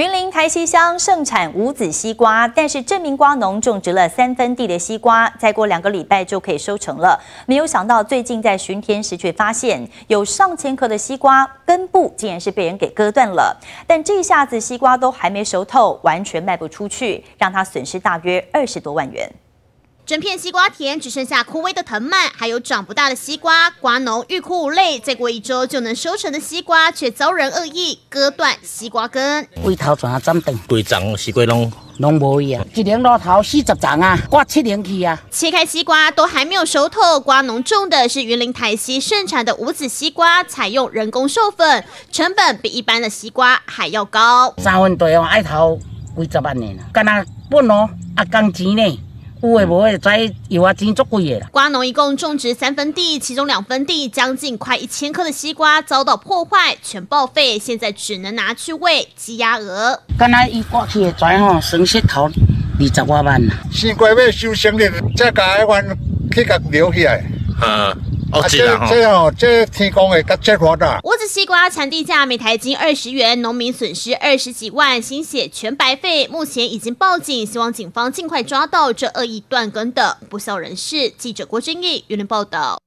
云林台西乡盛产无籽西瓜，但是郑明瓜农种植了3分地的西瓜，再过2个礼拜就可以收成了。没有想到，最近在巡田时却发现有上千颗的西瓜根部竟然是被人给割断了。但这下子西瓜都还没熟透，完全卖不出去，让他损失大约20多万元。 整片西瓜田只剩下枯萎的藤蔓，还有长不大的西瓜。瓜农欲哭无泪，再过1周就能收成的西瓜，却遭人恶意割断西瓜根。龟头全啊斩断，规丛西瓜拢无去啊！一年落头40丛啊，割7年去啊！切开西瓜都还没有熟透，瓜农种的是云林台西盛产的无籽西瓜，采用人工授粉，成本比一般的西瓜还要高。3分地哦，爱头几10万呢，干那本哦啊工钱呢？ 有诶无诶，跩有啊，真足贵诶啦！瓜农一共种植3分地，其中2分地将近快1000颗的西瓜遭到破坏，全报废，现在只能拿去喂鸡鸭鹅。敢若伊过去诶跩吼，损失头20多万啦。西瓜要收成了，再甲迄款去甲留起来。这天公诶，甲这热啦。无籽西瓜产地价每台斤20元，农民损失20几万，心血全白费。目前已经报警，希望警方尽快抓到这恶意断根的不肖人士。记者郭君毅，云林报道。